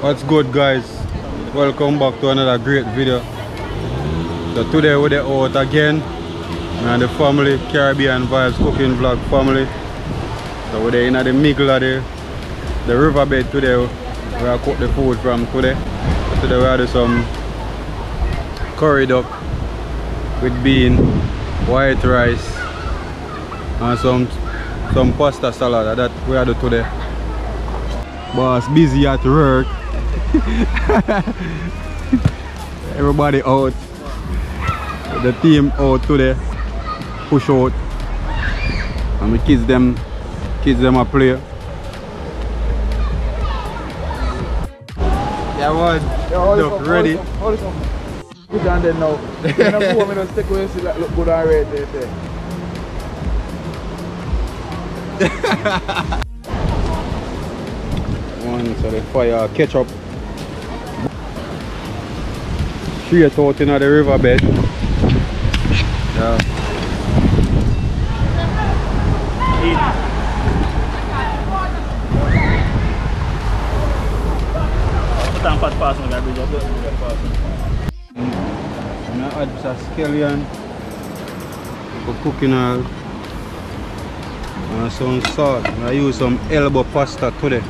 What's good, guys? Welcome back to another great video. So today we're out again, and the family, Caribbean Vibes cooking vlog family. So we're in the middle of the riverbed today. We're cook the food from today. So today we had some curry duck with bean, white rice, and some pasta salad that we had today. Boss busy at work. Everybody out. The team out today. Push out. And we kids them a play. Yeah, man. Look, ready. Good and then now. Then I'm going to stick with this. Look good and red there. So the fire catch up straight out into the riverbed. I'm gonna add some scallion for cooking all and some salt. I'm gonna use some elbow pasta today.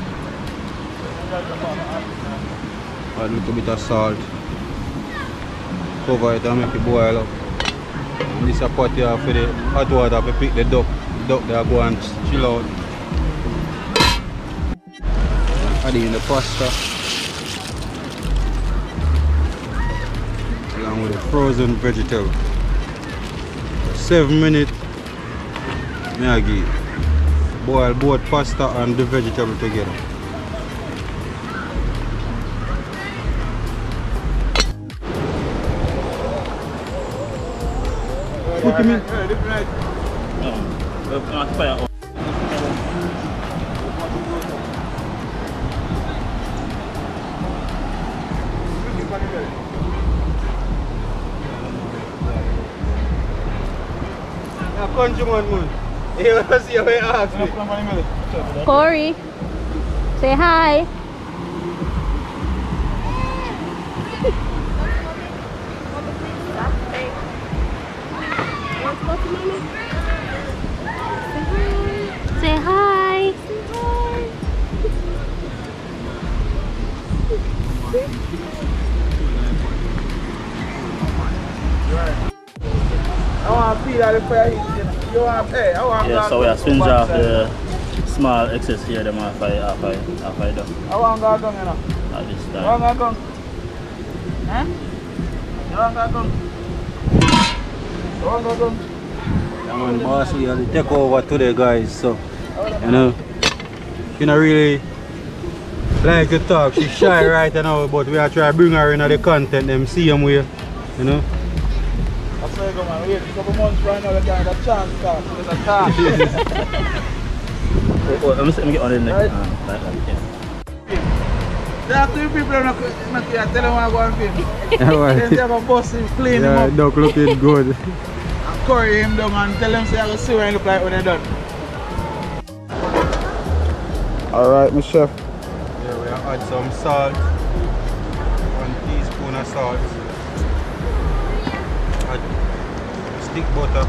Add a little bit of salt, cover it and make it boil up. And this is a pot here for the hot water to pick the duck. The duck there go and chill out. Add in the pasta along with the frozen vegetable. 7 minutes Maggie. Boil both pasta and the vegetable together. What do you mean? Corey, say hi. Say hi. Yeah, so we are swinging off the small excess here. The man fire down. I want to go now. At this time. I want to go. Huh? I want to go. And boss, we had to take over today, guys. So you know, she not really like to talk. She's shy right now, but we are trying to bring her into the content. Them see them way, you know. I say, go man, wait a couple months right now. We can't have a chance to talk. There's a talk. Let me get on the next. There are 2 people in the car. Tell them I go and film. They have a bus in clean him up. Duck looking good. Curry him down and tell them say I go see what he look like when they're done. Alright, my chef. Yeah, we are add some salt. 1 teaspoon of salt. Add stick butter.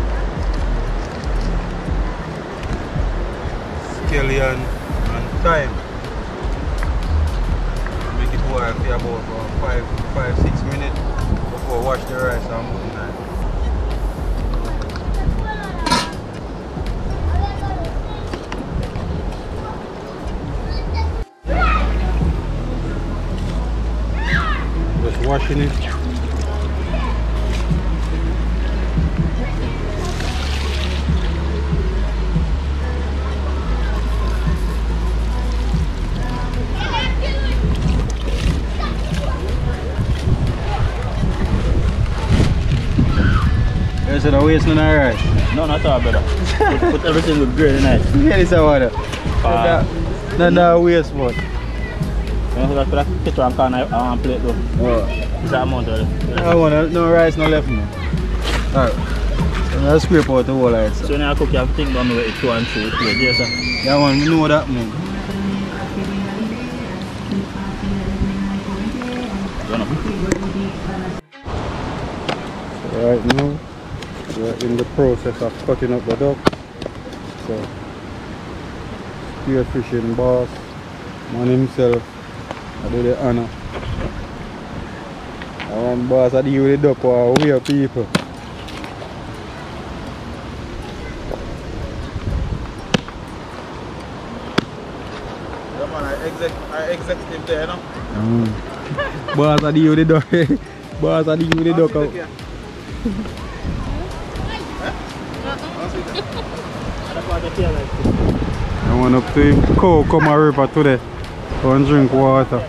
Scallion and thyme. Make it boil for about 5-6 minutes before wash the rice and put in there. Washing it. Is it a waste on our rice? No, not at all, brother. Put everything with great in it. Yeah, this is water. Not a waste one. I want to plate though. Is that amount of it? I want no rice, no left now. Alright. I'm going to scrape out the whole rice. So when I cook, you have to think about me with 2 and 3 plates, yes sir? Yeah man, you know that man. on them. So right now, we're in the process of cutting up the duck. So, spearfishing boss, man himself, I do the honor. I want boss to deal with the duck or we are people. Executive there, no? Boss, I deal with the duck. Boss, I deal with the duck out. I went up to him. Cocoa River today. Go and drink water.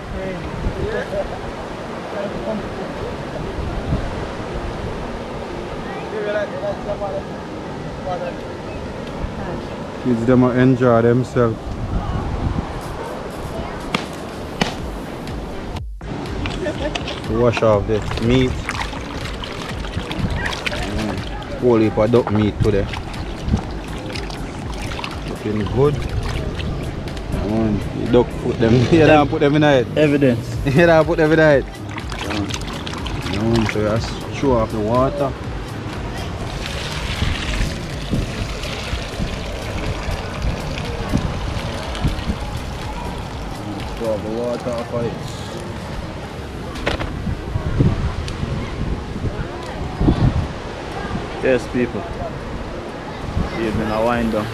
Kids, them enjoy themselves. Wash off the meat. Whole heap of duck meat today. Looking good. The duck put them. You don't put them in the head. Evidence. You don't put them in the head. So just throw off the water. Throw off the water off of it. Yes, people. You've been a wind down.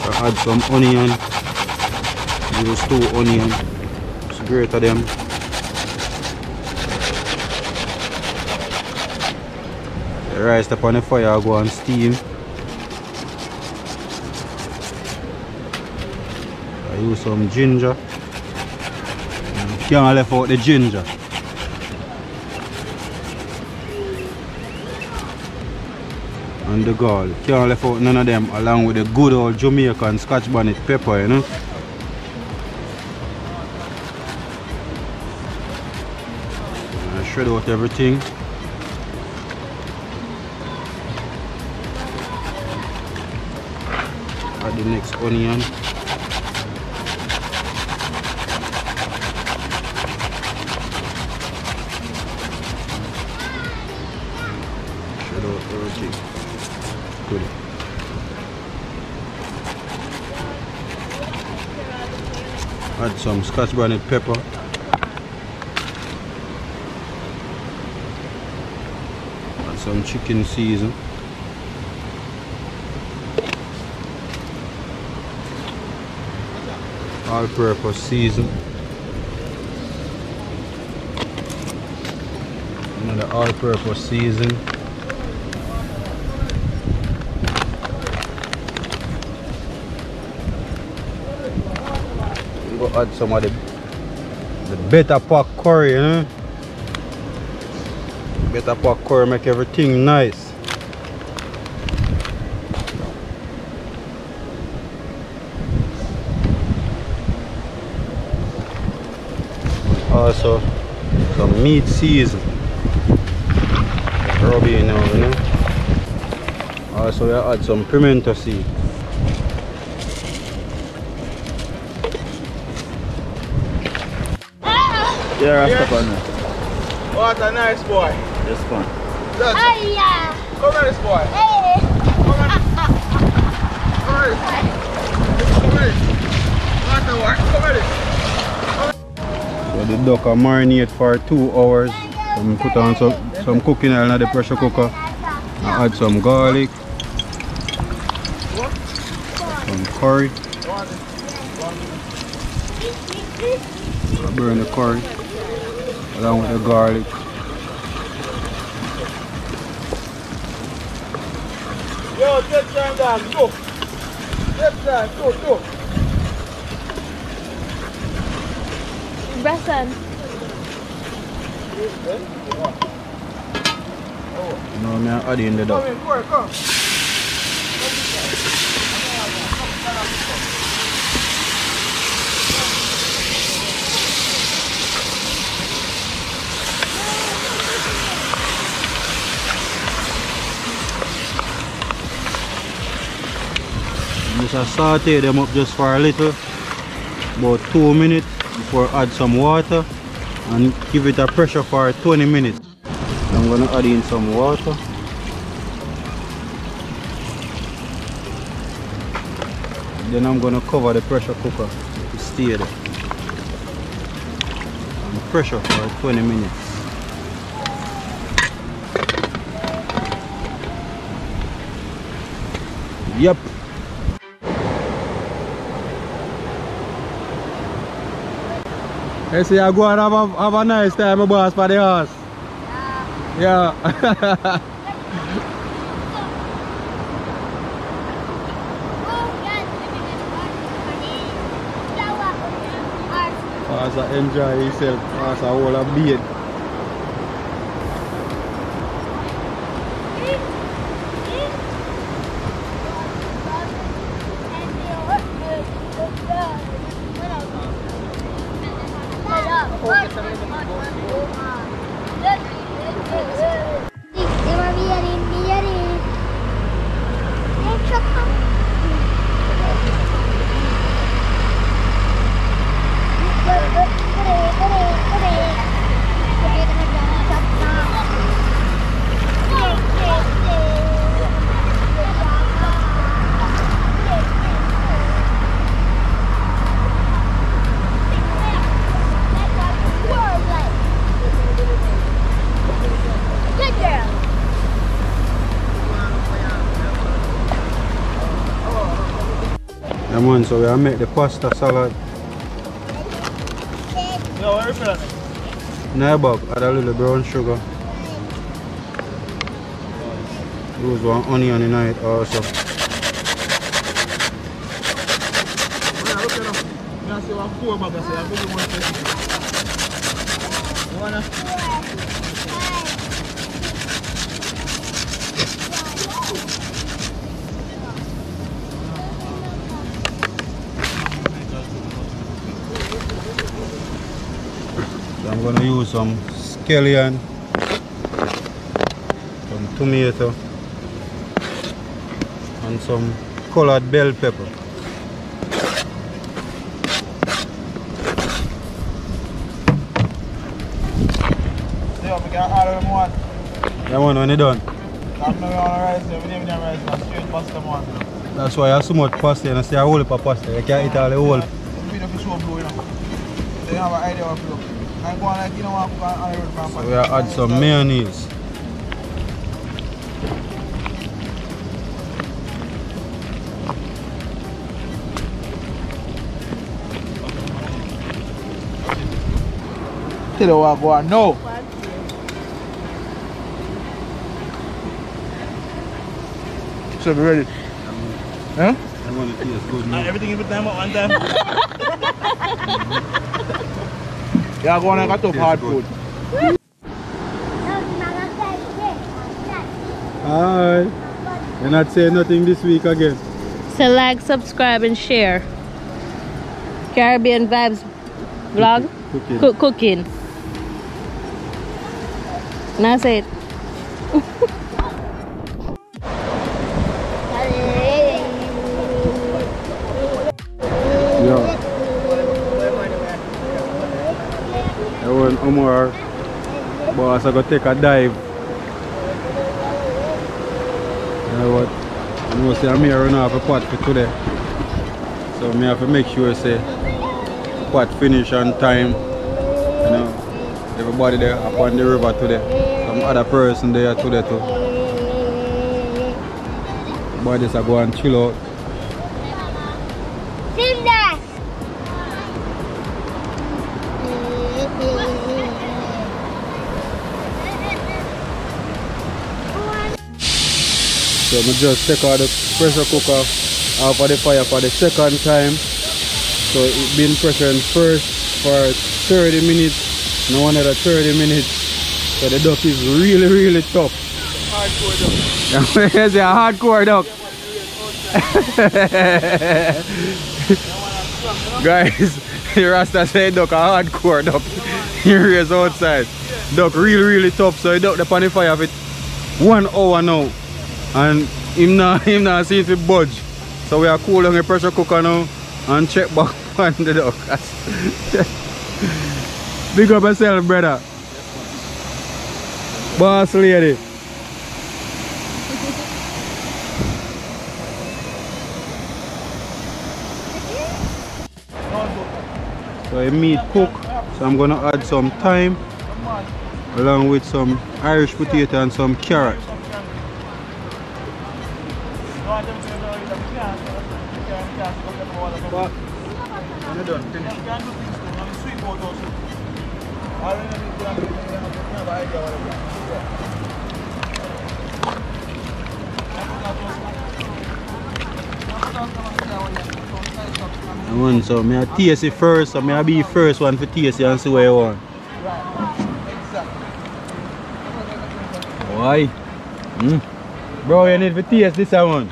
I had some onion. It was 2 onions. It's greater than them. The rice upon the fire, I go on steam. I use some ginger. You can't left out the ginger. And the gall. Can't left out none of them, along with the good old Jamaican Scotch bonnet pepper, you know. And I shred out everything. Add the next onion. Add some Scotch bonnet pepper. Add some chicken season. All-purpose season. Another all-purpose season. Add some of the Beta pork curry, eh? Beta pork curry make everything nice. Also, some meat season. Rub it now, you know. Also, we add some pimento seed. Yes. What a nice boy. This one. Oh, yeah. Come here, this boy. Hey. Come here. Come here. Come here. What a work. Come here. So the duck are marinated for 2 hours. We put on some cooking oil in the pressure cooker. I add some garlic. Some curry. I burn the curry along with the garlic. Yo, take time down, go. Take time, go. Breath in. No, man, I didn't do that. Come in, come. Just saute them up just for a little about 2 minutes before I add some water and give it a pressure for 20 minutes. I'm gonna add in some water. Then I'm gonna cover the pressure cooker to stay there. And pressure for 20 minutes. Yep. I say I go and have a nice time, my boss, for the house. Yeah. Pass a enjoy yourself. Pass a whole of beard. So we are make the pasta salad. Yo, where you put it? Now back, add a little brown sugar. Use one onion in it also. I'm going to use some scallion, some tomato, and some colored bell pepper. Yeah, we can add them one. Yeah, when you're done. I'm not rice, we need rice, I'm straight pasta one. That's why I have so much pasta, and I say a whole lot of pasta. You can't eat all the whole. They have an idea of it. So we add some mayonnaise. No. So be ready. Huh? I want to taste good. Everything in the time at one time. Yeah, go on and got up hard food. Alright. You're not saying nothing this week again. So like, subscribe and share. Caribbean Vibes vlog. Cooking. Now say it. Yeah. Omar, boss, I gotta take a dive. You know what? I'm gonna say I'm here running off a pot for today. So I have to make sure say pot finish on time. You know, everybody there up on the river today. Some other person there today too. But just I go and chill out. So I just take out the pressure cooker off of the fire for the second time. So it's been pressuring first for 30 minutes, now another 30 minutes. So the duck is really, really tough. Hardcore duck. It's a hardcore duck. Guys, the Rasta said duck a hardcore duck. He raised outside. Duck really, really tough. So he ducked the pan the fire for 1 hour now. And him not seem to budge. So we are cool on the pressure cooker now and check back on the dog. Big up yourself, brother. Yes, boss lady. So the meat cook, so I'm gonna add some thyme along with some Irish potato and some carrot. So may I taste it first, so may I be first one for taste it and see where you want. Why? Mm. Bro, you need to taste this one.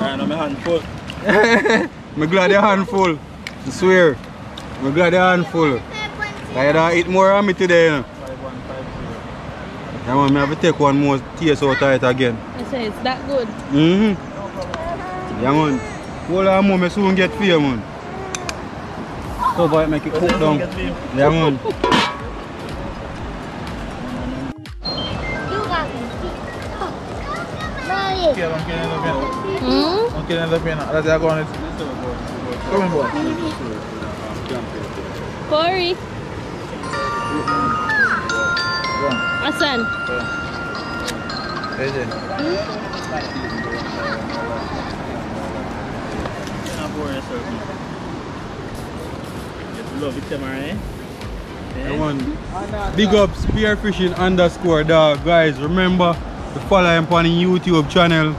I know my hand full. I'm glad your hand full. I swear. I'm glad your hand full. I don't eat more of me today. You know? I want me to take one more taste out of it again. You say it's that good? Mm-hmm. Yeah, man. Hold on, mum, I soon get fear, man. So boy, make it cook down. Yeah, man. Curry. Hassan. Big up spearfishing_dog, guys. Remember to follow him on the YouTube channel.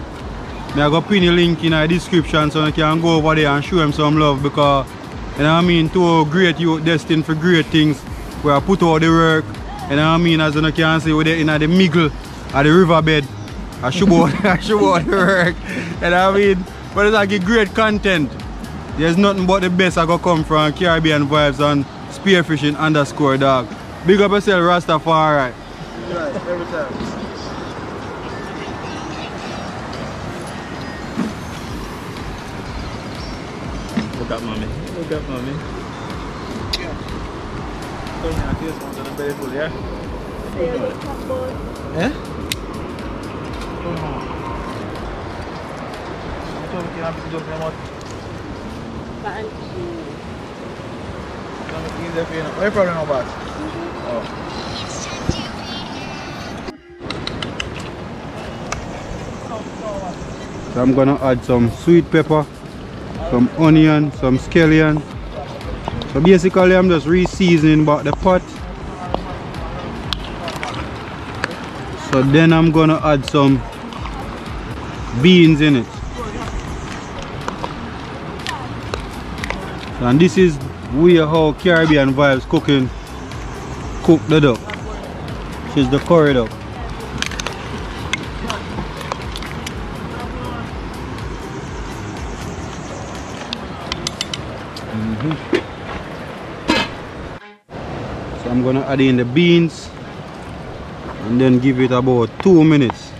I go pin the link in the description so you can go over there and show him some love, because you know what I mean, two great youth destined for great things, where I put all the work, you know what I mean, as you can see, in the middle of the riverbed. I show all the work, you know what I mean. But it's like a great content. There's nothing but the best I go come from Caribbean Vibes and spearfishing_dog. Big up yourself, Rastafari. Right, every time. Look at mommy. Look at mommy. Yeah. So I'm gonna add some sweet pepper, some onion, some scallion. So basically I'm just re-seasoning back the pot. So then I'm gonna add some beans in it. And this is where how Caribbean Vibes cooking cook the duck. This is the curry duck. So I'm gonna add in the beans and then give it about 2 minutes.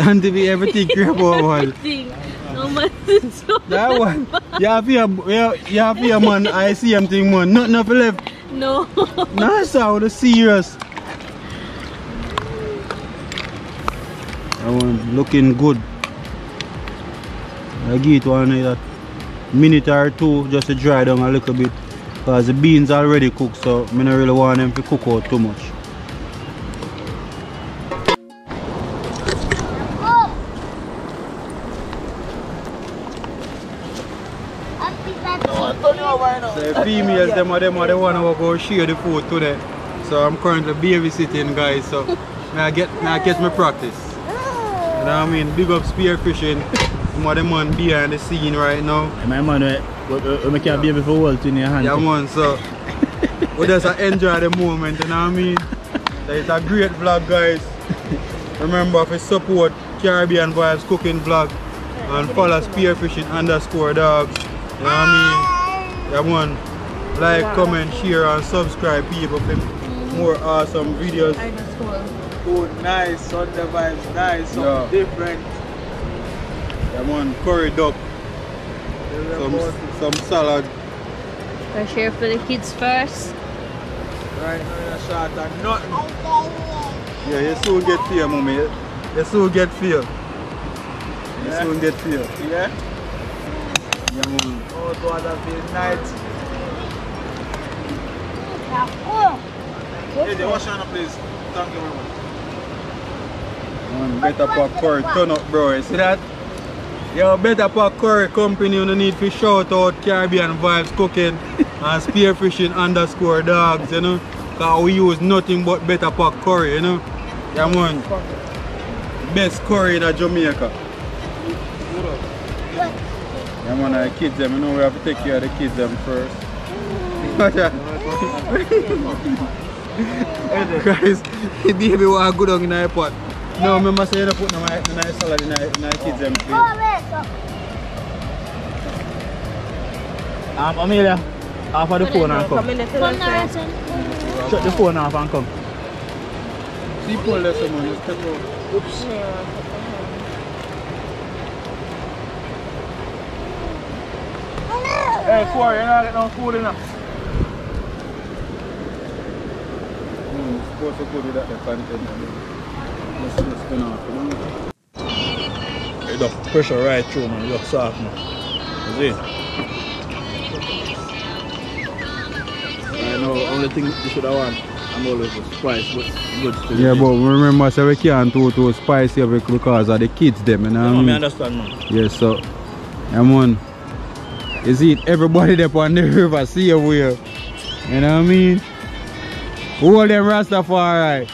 And to be everything crap over. No man. That one. You have your man. I see him thing, man. Not enough left. No. Nah, so the serious. That one looking good. I give it one a minute or two just to dry down a little bit, because the beans already cooked, so I don't really want them to cook out too much. Females, them are the one who go share the food today. So I'm currently babysitting, guys, so I catch my practice. You know what I mean? Big up spearfishing. I'm the man behind the scene right now. My man, we can't be able to hold in your hand. Yeah, man, so we just enjoy the moment, you know what I mean? So it's a great vlog, guys. Remember to support Caribbean Vibes cooking vlog and follow spearfishing_dog. You know what I mean? Yeah, man. Like, comment, share, and subscribe, people, for more awesome videos. Food nice, Sunday vibes nice, something different. Yeah, man, curry duck. Some salad. Fresh air for the kids first. Right now you're short and nothing. Yeah, you soon get fear, mommy. You soon get fear. You soon get fear. Yeah? Yeah, mommy. Oh, it was a big night. Hey, the wash on the place. Thank you very much. Man, Beta pork curry. Turn up, bro. You see that? Yo, Beta pork curry company, you don't need to shout out Caribbean Vibes Cooking and spearfishing_dogs, you know, because we use nothing but Beta pork curry, you know. Yeah, man, best curry in Jamaica. Yeah, man, the kids, them, you know, we have to take care of the kids them first. Christ, the baby was good on in the pot. No, remember say you don't put no nice salad in the kids them plate. Amelia, half of the phone and come. Shut the phone off and come. See Paul there someone, just step out. Oops. Hey, Corey, you don't get no food enough. It's supposed to go with that, the content. Let's turn off, man. It does pressure right through, man. It looks soft, man. You see? I know the only thing you should have wanted, I'm always with spice, but good still. Yeah, but remember, so we can't do too spicy because of the kids, them, you know what I mean? No, I understand, man. Yeah, so, yeah, man. You see, everybody there on the river, see you, you know what I mean? All them Rastafari.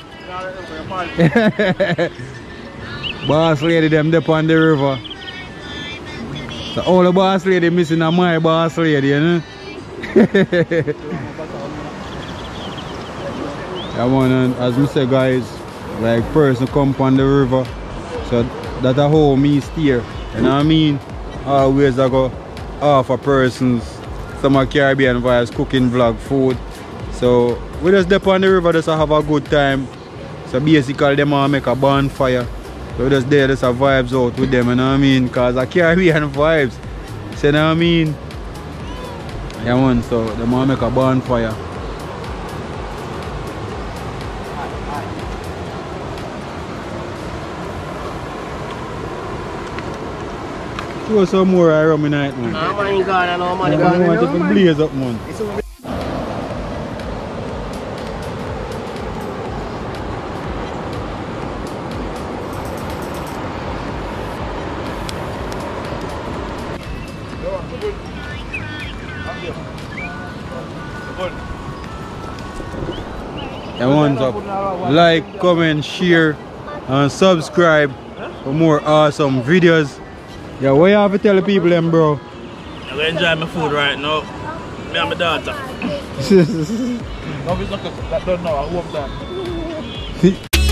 Boss lady them dip on the river. So all the boss lady missing are my boss lady, you know? Yeah, man, as me say guys, like person come on the river. So that's how me steer. You know what I mean? Always I go half a person's some of Caribbean Vibes cooking vlog food. So we just dip on the river just to have a good time. So basically them all make a bonfire. So just there just have vibes out with them, you know what I mean? Cause I Caribbean vibes. So you know what I mean? Yeah man, so them all make a bonfire. Show some more rum tonight, man. No money gone and no money gone. I want to blaze up, man. Like, comment, share and subscribe for more awesome videos. Yeah, what you have to tell the people then, bro? I'm going to enjoy my food right now. Me and my daughter. No, it's not that done now, I hope that.